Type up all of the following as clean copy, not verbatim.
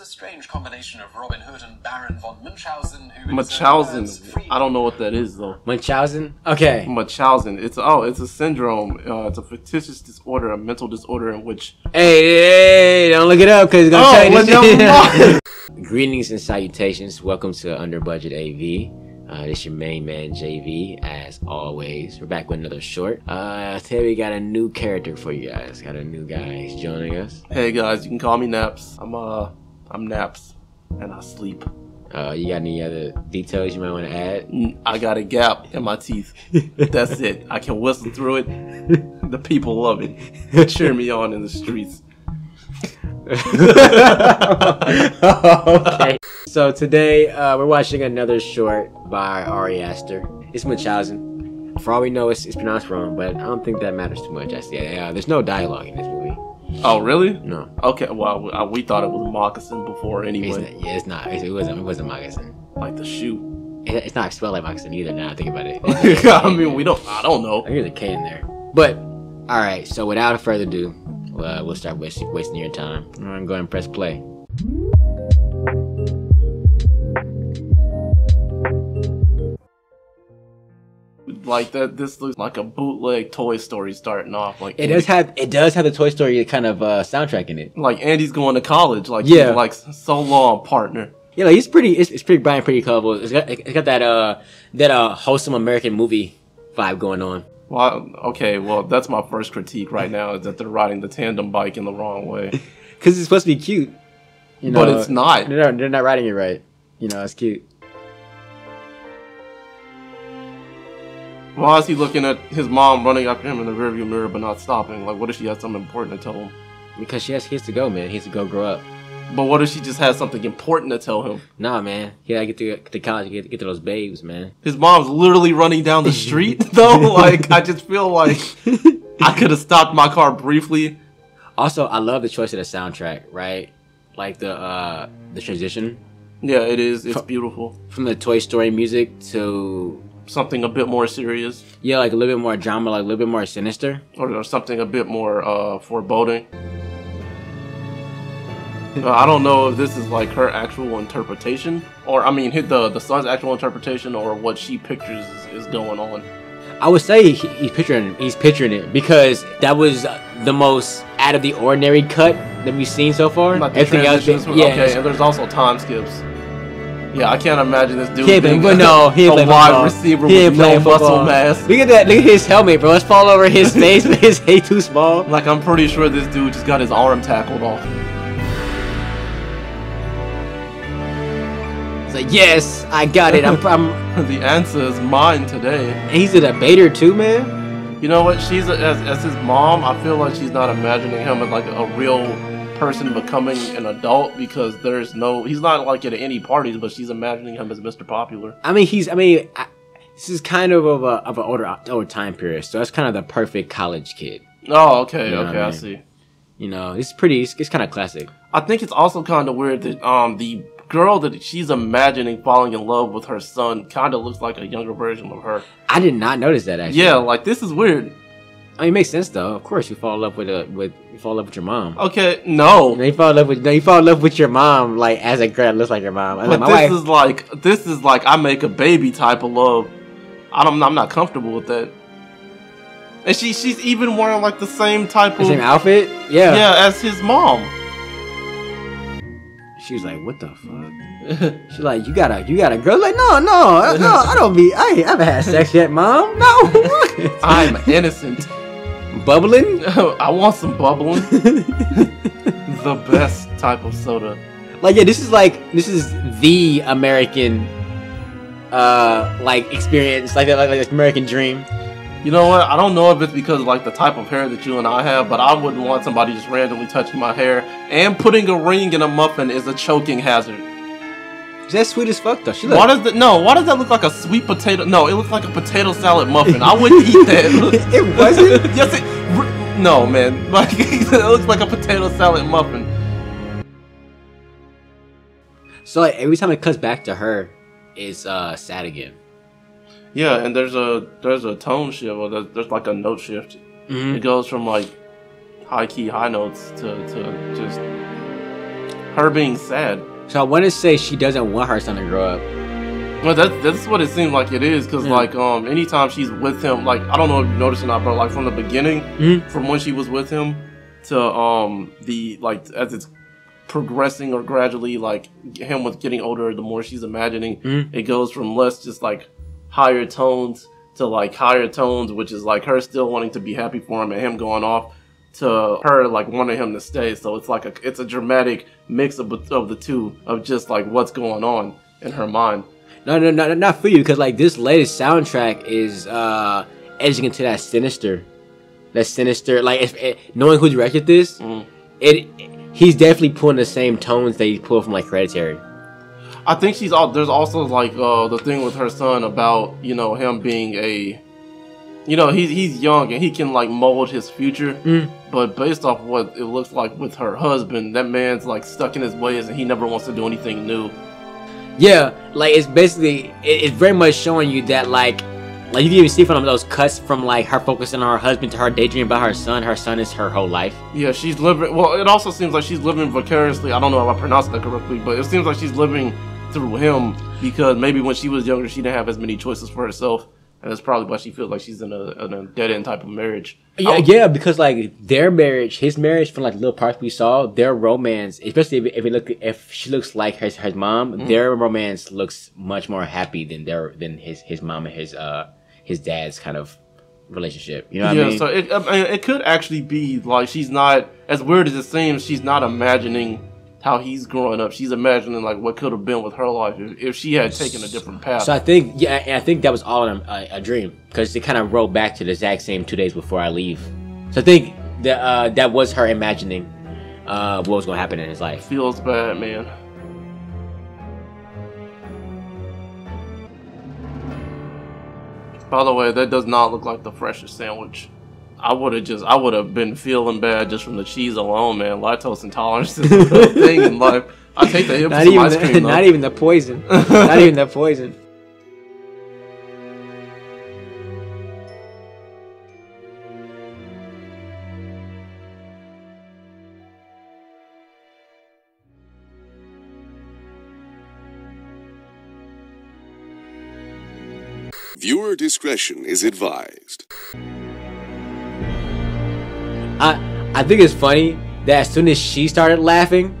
is a strange combination of Robin Hood and Baron von Munchausen. Who I don't know what that is though. Munchausen? Okay. Munchausen. It's a syndrome. It's a fictitious disorder, a mental disorder in which. Hey, don't look it up because it's gonna tell you. Greetings and salutations. Welcome to Under Budget AV. This your main man JV, as always. We're back with another short. Today we got a new character for you guys. Got a new guy joining us. Hey guys, you can call me Naps. I'm Naps, and I sleep. You got any other details you might want to add? I got a gap in my teeth. That's it. I can whistle through it. The people love it. Cheer me on in the streets. Okay. So today we're watching another short by Ari Aster. It's Munchausen. For all we know, it's pronounced wrong, but I don't think that matters too much. There's no dialogue in this movie. Oh really? No. Okay. Well, we thought it was moccasin before anyway. It's not, yeah, it's not. It wasn't moccasin. Like the shoe. It's not spelled like moccasin either. Now I think about it. I mean, I don't know. There's a K in there. But all right. So without further ado, we'll start wasting your time. I'm going to go ahead and press play. Like that, this looks like a bootleg Toy Story starting off. Like it does have the Toy Story kind of soundtrack in it. Like Andy's going to college. Like yeah, like so long, partner. Yeah, like it's pretty Brian, pretty colorful. It's got that wholesome American movie vibe going on. Well, okay, well that's my first critique right now is that they're riding the tandem bike in the wrong way. Because it's supposed to be cute, you know, but it's not. They're not riding it right. You know, it's cute. Why is he looking at his mom running after him in the rearview mirror but not stopping? Like, what if she has something important to tell him? Because he has to go, man. He has to go grow up. But what if she just has something important to tell him? Nah, man. He gotta get to college, get to those babes, man. His mom's literally running down the street, though. Like, I just feel like I could have stopped my car briefly. Also, I love the choice of the soundtrack, right? Like the transition. Yeah, it is. It's beautiful. From the Toy Story music to something a bit more serious. Yeah, like a little bit more drama, like a little bit more sinister. Or something a bit more foreboding. I don't know if this is like her actual interpretation, or I mean the son's actual interpretation, or what she pictures is going on. I would say he's picturing it, because that was the most out of the ordinary cut that we've seen so far. Like everything else, yeah. Okay, and there's also time skips. Yeah, I can't imagine this dude being a wide receiver with no muscle mass. Look at that! Look at his helmet, bro. Let's fall over his face. His head too small. Like, I'm pretty sure this dude just got his arm tackled off. It's like, yes, I got it. I'm the answer is mine today. And he's a debater too, man. You know what? She's as his mom. I feel like she's not imagining him as like a real person becoming an adult, because he's not like at any parties, but she's imagining him as Mr. Popular. This is kind of an older time period, so that's kind of the perfect college kid. Oh, okay, you know okay, I mean? See. You know, it's pretty. It's kind of classic. I think it's also kind of weird that the girl that she's imagining falling in love with her son kind of looks like a younger version of her. I did not notice that actually. Yeah, like this is weird. I mean, it makes sense though. Of course, you fall in love with your mom. Okay, no. You fall in love with your mom, like as a girl that looks like your mom. But this is like I make a baby type of love. I'm not comfortable with that. And she's even wearing like the same type of outfit. Yeah. Yeah, as his mom. She was like, "What the fuck?" She's like, "You gotta girl." Like, no, I ain't ever had sex yet, mom. No, I'm innocent. Bubbling? I want some bubbling. The best type of soda. Like, yeah, this is the American, like experience, like this American dream. You know what? I don't know if it's because of, like, the type of hair that you and I have, but I wouldn't want somebody just randomly touching my hair. And putting a ring in a muffin is a choking hazard. Is that sweet as fuck though? Why does that look like a sweet potato? No, it looks like a potato salad muffin. I wouldn't eat that. It wasn't? Yes, no, man. Like, it looks like a potato salad muffin. So, like, every time it cuts back to her, it's sad again. Yeah, and there's a tone shift, or there's like a note shift. Mm-hmm. It goes from like high key, high notes to just her being sad. So I want to say she doesn't want her son to grow up. Well, that's what it seems like it is, because like anytime she's with him, like I don't know if you noticed or not, but like from the beginning, from when she was with him to the like as it's progressing or gradually like him with getting older, the more she's imagining, it goes from less just like higher tones to like higher tones, which is like her still wanting to be happy for him and him going off, to her like wanting him to stay. So it's like a dramatic mix of the two of just like what's going on in her mind. No, not for you, because like this latest soundtrack is edging into that sinister, like if knowing who directed this, he's definitely pulling the same tones that he pulled from like Hereditary. I think she's all, there's also like the thing with her son about, you know, him being a, you know, he's young and he can like mold his future, but based off what it looks like with her husband, that man's like stuck in his ways and he never wants to do anything new. Yeah, like it's basically it's very much showing you that like you can even see from those cuts from like her focusing on her husband to her daydreaming about her son. Her son is her whole life. Yeah, she's living. Well, it also seems like she's living vicariously. I don't know if I pronounced that correctly, but it seems like she's living through him, because maybe when she was younger she didn't have as many choices for herself. And that's probably why she feels like she's in a dead-end type of marriage. Yeah, because, like, their marriage, his marriage, from, like, little parts we saw, their romance, especially if she looks like his mom, their romance looks much more happy than his mom and his dad's kind of relationship. You know what I mean? Yeah, so it could actually be, like, she's not, as weird as it seems, she's not imagining how he's growing up. She's imagining like what could have been with her life if she had taken a different path. So I think, yeah, and I think that was all a dream, because it kind of rolled back to the exact same 2 days before I leave. So I think that that was her imagining what was going to happen in his life. Feels bad, man. By the way, that does not look like the freshest sandwich. I would have been feeling bad just from the cheese alone, man. Lactose intolerance is a thing in life. I take the hip to some ice cream, though. Not even the poison. Not even the poison. Viewer discretion is advised. I think it's funny that as soon as she started laughing,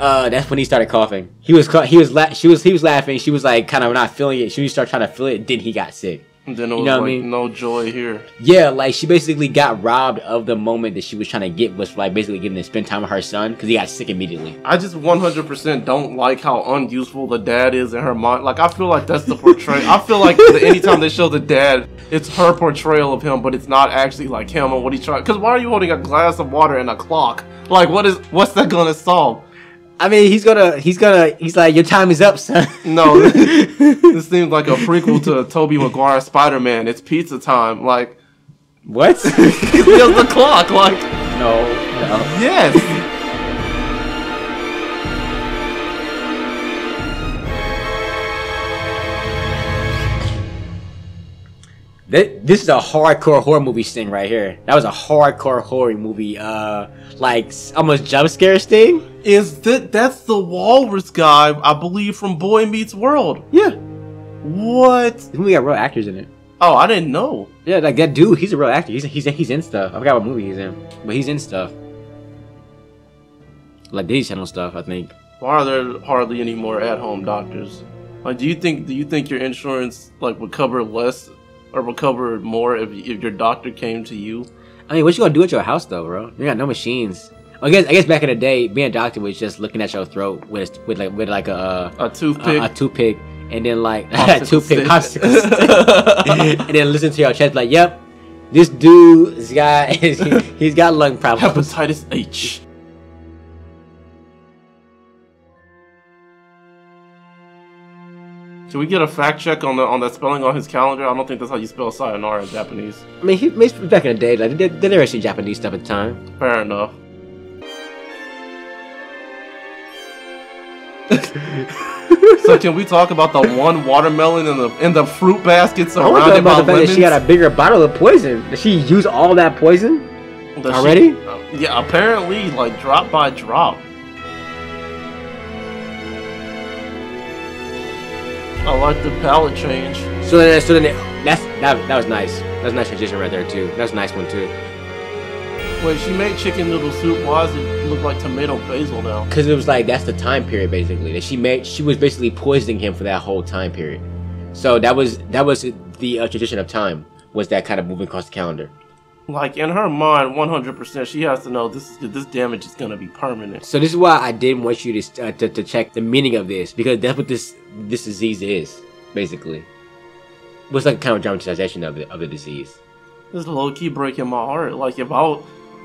that's when he started coughing. He was laughing. She was like kind of not feeling it. She started trying to feel it. Then he got sick. And then it was, you know, like, what I mean? No joy here. Yeah, like she basically got robbed of the moment that she was trying to get, was like basically getting to spend time with her son, because he got sick immediately. I just 100% don't like how unuseful the dad is in her mind. Like I feel like that's the portrayal. I feel like anytime they show the dad, it's her portrayal of him, but it's not actually like him or what he's trying. Because why are you holding a glass of water and a clock? Like what's that gonna solve? I mean, he's like, your time is up, son. No, this seems like a prequel to Tobey Maguire's Spider-Man. It's pizza time. Like, what? It's the clock. Like, no. Yes. This is a hardcore horror movie sting right here. That was a hardcore horror movie, like almost jump scare sting. Is that's the walrus guy, I believe, from Boy Meets World? Yeah. What? We got real actors in it. Oh, I didn't know. Yeah, like that dude, he's a real actor. He's in stuff. I forgot what movie he's in, but he's in stuff. Like Disney Channel stuff, I think. Why are there hardly any more at-home doctors? Like, do you think your insurance like would cover less? Or recover more if your doctor came to you? I mean, what you gonna do at your house though, bro? You got no machines. I guess back in the day, being a doctor was just looking at your throat with like a toothpick, a toothpick, and then like a toothpick, popsicle stick, and then listen to your chest like, yep, this dude's got he's got lung problems. Hepatitis H. Should we get a fact check on the spelling on his calendar? I don't think that's how you spell sayonara in Japanese. I mean, back in the day, like they never seen Japanese stuff at the time. Fair enough. So can we talk about the one watermelon in the fruit basket surrounded by lemons? That she got a bigger bottle of poison. Did she use all that poison already? Yeah, apparently, like drop by drop. I like the palette change. That was nice. That's a nice transition right there too. That's a nice one too. Wait, she made chicken noodle soup. Why does it look like tomato basil now? Because it was like, that's the time period basically that she made. She was basically poisoning him for that whole time period. So that was the tradition of time, was that kind of moving across the calendar. Like in her mind, 100%, she has to know this damage is gonna be permanent. So this is why I didn't want you to check the meaning of this, because that's what this disease is basically. It was like a kind of dramatization of the disease. This is low key breaking my heart. Like if I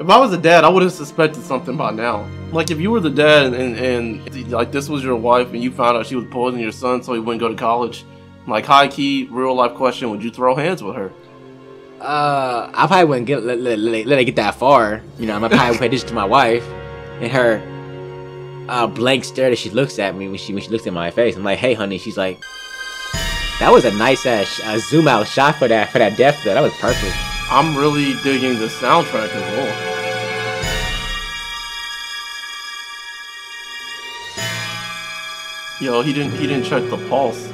was a dad, I would have suspected something by now. Like if you were the dad and like this was your wife and you found out she was poisoning your son so he wouldn't go to college. Like high key real life question: would you throw hands with her? I probably wouldn't let it get that far. You know, I probably pay attention to my wife and her blank stare that she looks at me when she looks at my face. I'm like, hey, honey. She's like, that was a nice ass zoom out shot for that depth though. That was perfect. I'm really digging the soundtrack as well. Yo, he didn't check the pulse.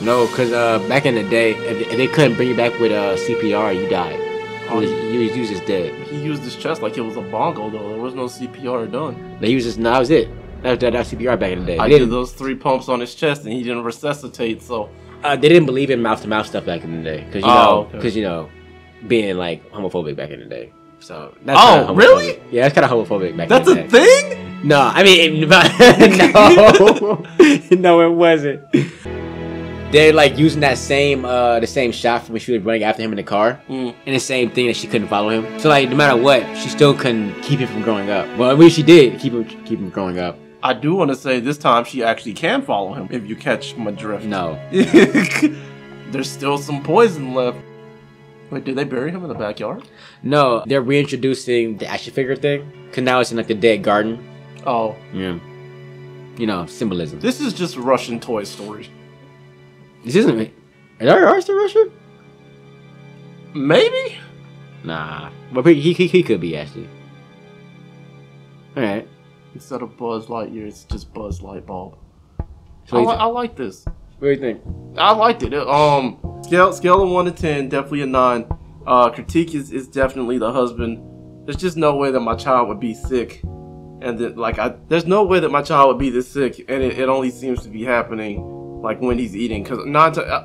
No, because back in the day, if they couldn't bring you back with CPR, you died. You was just dead. He used his chest like it was a bongo, though. There was no CPR done. They used his... No, that was it. That was CPR back in the day. I did those 3 pumps on his chest, and he didn't resuscitate, so... they didn't believe in mouth-to-mouth stuff back in the day. Because, you know, being, like, homophobic back in the day. So that's oh, really? Yeah, it's kind of homophobic back in the day. That's a thing? No, I mean... no. No, it wasn't. They're like using that same, the same shot from when she was running after him in the car, and the same thing that she couldn't follow him. So like, no matter what, she still couldn't keep him from growing up. Well, I mean, she did keep him growing up. I do want to say this time she actually can follow him. If you catch my drift. No. There's still some poison left. Wait, did they bury him in the backyard? No, they're reintroducing the action figure thing. Cause now it's in like the dead garden. Oh. Yeah. You know, symbolism. This is just Russian Toy Story. This isn't me. Is Ari Aster Russian? Maybe? Nah. But he could be, actually. Alright. Instead of Buzz Lightyear, it's just Buzz Lightbulb. So I like this. What do you think? I liked it. Scale of 1 to 10, definitely a 9. Critique is definitely the husband. There's just no way that my child would be sick. And then, like, there's no way that my child would be this sick. And it only seems to be happening... like when he's eating, because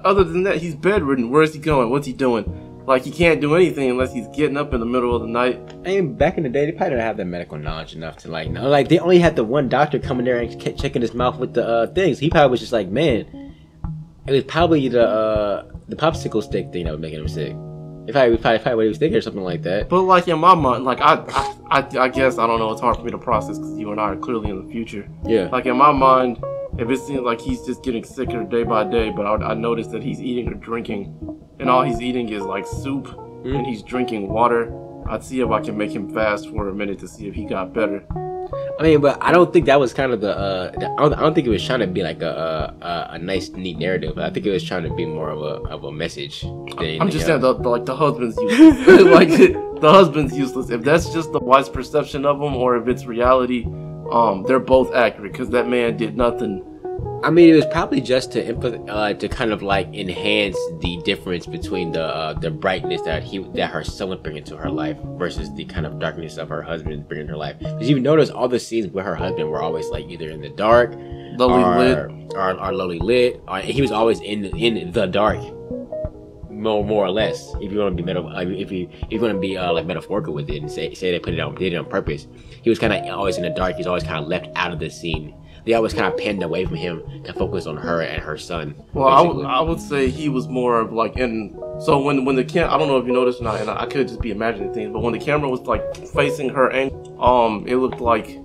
other than that, he's bedridden. Where's he going? What's he doing? Like, he can't do anything unless he's getting up in the middle of the night. I mean, back in the day, they probably didn't have that medical knowledge enough to like know. Like, they only had the one doctor coming there and checking his mouth with the things. He probably was just like, man, it was probably the popsicle stick thing that was making him sick. If probably what he was thinking or something like that. But like in my mind, like I guess I don't know. It's hard for me to process because you and I are clearly in the future. Yeah. Like in my mind. If it seems like he's just getting sicker day by day, but I noticed that he's eating or drinking, and all he's eating is like soup, and he's drinking water. I'd see if I can make him fast for a minute to see if he got better. I mean, but I don't think that was kind of the. I don't think it was trying to be like a nice, neat narrative. I think it was trying to be more of a message. I'm just saying, the husband's useless. Like the husband's useless. If that's just the wife's perception of him, or if it's reality. They're both accurate because that man did nothing. I mean, it was probably just to kind of like enhance the difference between the brightness that her son would bring into her life versus the kind of darkness of her husband bringing her life. Because you notice all the scenes where her husband were always like either in the dark, lowly lit, or he was always in the dark, more or less. If you want to be like metaphorical with it and say they did it on purpose. He was kind of always in the dark. He's always kind of left out of the scene. They always kind of panned away from him to focus on her and her son. Well, I would say he was more of like in. So when the camera, I don't know if you noticed or not, and I could just be imagining things, but when the camera was like facing her angle, it looked like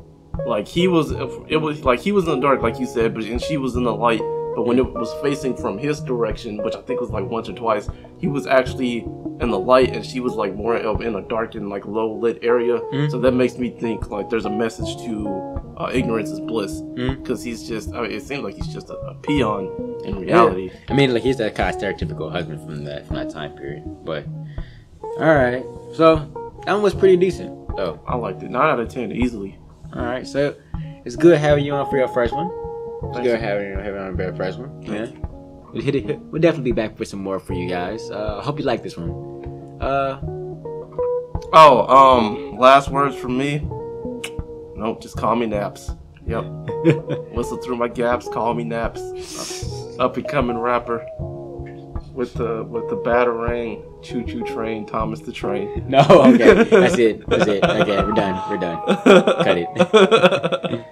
he was. It was like he was in the dark, like you said, but and she was in the light. But when it was facing from his direction, which I think was like once or twice, he was actually in the light and she was like more in a dark and like low lit area. So that makes me think like there's a message to ignorance is bliss. Because he's just, I mean, it seems like he's just a peon in reality. Yeah. I mean, like he's that kind of stereotypical husband from that time period. But, alright. So, that one was pretty decent. Oh, I liked it. 9 out of 10 easily. Alright, so it's good having you on for your first one. Let's go ahead and have it on a better freshman. Yeah. We'll definitely be back for some more for you guys. Hope you like this one. Last words from me? Nope, just call me Naps. Yep. Whistle through my gaps, call me Naps. Up and coming rapper with the Batarang, Choo Choo Train, Thomas the Train. No, okay. That's it. Okay, we're done. Cut it.